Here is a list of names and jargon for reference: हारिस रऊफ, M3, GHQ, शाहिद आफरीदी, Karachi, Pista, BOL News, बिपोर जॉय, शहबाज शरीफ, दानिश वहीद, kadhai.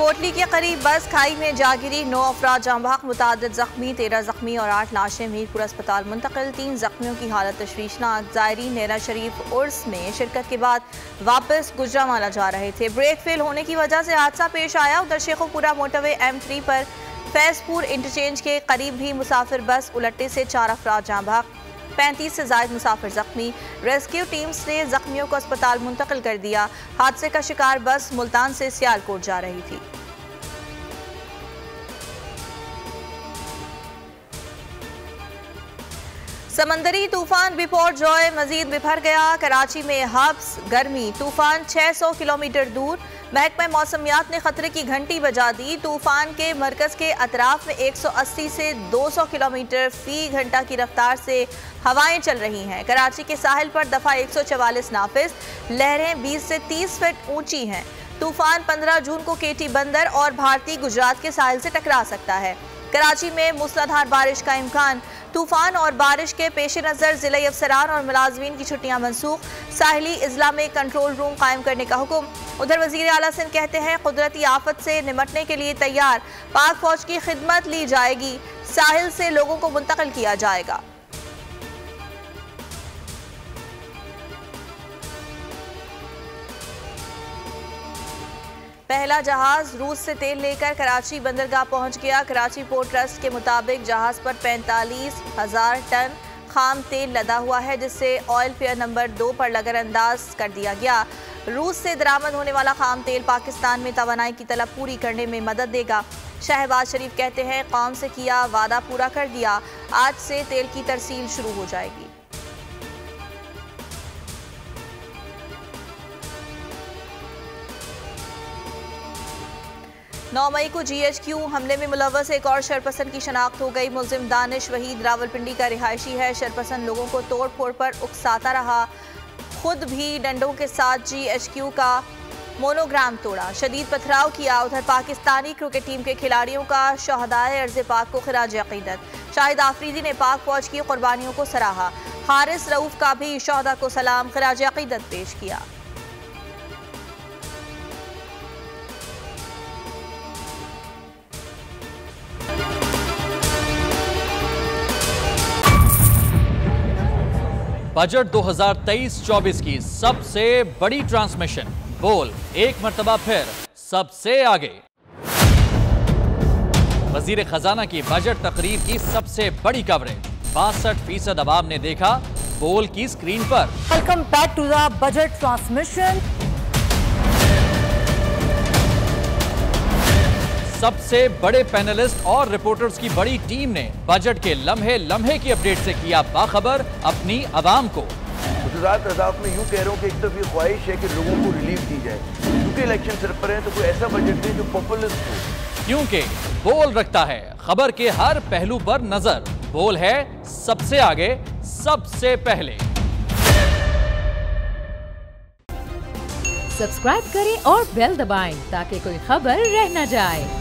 कोटली के करीब बस खाई में जा गिरी, 9 अफराद जाम बहक, मुतादिद जख्मी, 13 जख्मी और 8 लाशें मीरपुर अस्पताल मुंतकिल। 3 जख्मियों की हालत तशवीशनाक। ज़ायरीन नैना शरीफ उर्स में शिरकत के बाद वापस गुजरांवाला जा रहे थे, ब्रेक फेल होने की वजह से हादसा पेश आया। उधर शेखोपुरा मोटरवे M3 पर फैजपुर इंटरचेंज के करीब भी मुसाफिर बस उलटने से 4 अफराद जाम बहक, 35 से ज़ायद मुसाफिर जख्मी। रेस्क्यू टीम्स ने जख्मियों को अस्पताल मुंतकिल कर दिया। हादसे का शिकार बस मुल्तान से सियालकोट जा रही थी। समंदरी तूफान बिपोर जॉय मजीद बिफर गया, कराची में हब्स गर्मी। तूफान 600 किलोमीटर दूर, महकमा मौसमियात ने खतरे की घंटी बजा दी। तूफान के मरकज के अतराफ में 180 से 200 किलोमीटर फी घंटा की रफ्तार से हवाएं चल रही हैं। कराची के साहिल पर दफ़ा 144 नाफिज, लहरें 20 से 30 फीट ऊंची हैं। तूफान 15 जून को केटी बंदर और भारतीय गुजरात के साहिल से टकरा सकता है। कराची में मूसलाधार बारिश का इम्कान। तूफान और बारिश के पेश नज़र ज़िले अफसरान और मुलाजमीन की छुट्टियां मनसूख। साहिली इजला में कंट्रोल रूम कायम करने का हुक्म। उधर वज़ीर आला सिंध कहते हैं कुदरती आफत से निमटने के लिए तैयार, पाक फौज की खिदमत ली जाएगी, साहिल से लोगों को मुंतकिल किया जाएगा। पहला जहाज रूस से तेल लेकर कराची बंदरगाह पहुंच गया। कराची पोर्ट ट्रस्ट के मुताबिक जहाज पर 45,000 टन खाम तेल लदा हुआ है, जिससे ऑयल पेयर नंबर 2 पर लगरअंदाज कर दिया गया। रूस से दरामद होने वाला खाम तेल पाकिस्तान में तवानाई की तलब पूरी करने में मदद देगा। शहबाज शरीफ कहते हैं कौम से किया वादा पूरा कर दिया, आज से तेल की तरसील शुरू हो जाएगी। नौ मई को GHQ हमले में मुलव्वस एक और शरपसन की शनाख्त हो गई। मुलजिम दानिश वहीद रावलपिंडी का रिहायशी है। शरपसन लोगों को तोड़ फोड़ पर उकसाता रहा, खुद भी डंडों के साथ GHQ का मोनोग्राम तोड़ा, शदीद पथराव किया। उधर पाकिस्तानी क्रिकेट टीम के खिलाड़ियों का शहदाए अर्ज पाक को खराज अकीदत। शाहिद आफरीदी ने पाक फौज की कुर्बानियों को सराहा। हारिस रऊफ का भी शहदा को सलाम, खराज अकीदत पेश किया। बजट 2023-24 की सबसे बड़ी ट्रांसमिशन, बोल एक मरतबा फिर सबसे आगे। वजीर खजाना की बजट तकरीब की सबसे बड़ी कवरेज, 62% अवाम ने देखा बोल की स्क्रीन पर। Welcome back to the budget transmission. सबसे बड़े पैनलिस्ट और रिपोर्टर्स की बड़ी टीम ने बजट के लम्हे लम्हे की अपडेट से किया बाखबर अपनी आवाम को। गुजरात अहदाफ में यूँ कह रहा हूँ कि एक तरफ ये ख्वाहिश है कि लोगों को रिलीफ दी जाए, क्योंकि इलेक्शन सिर पर है तो कोई ऐसा बजट दे जो पॉपुलिस्ट हो, क्योंकि बोल रखता है खबर के हर पहलू पर नजर। बोल है सबसे आगे सबसे पहले। सब्सक्राइब करें और बेल दबाएं ताकि कोई खबर रह न जाए।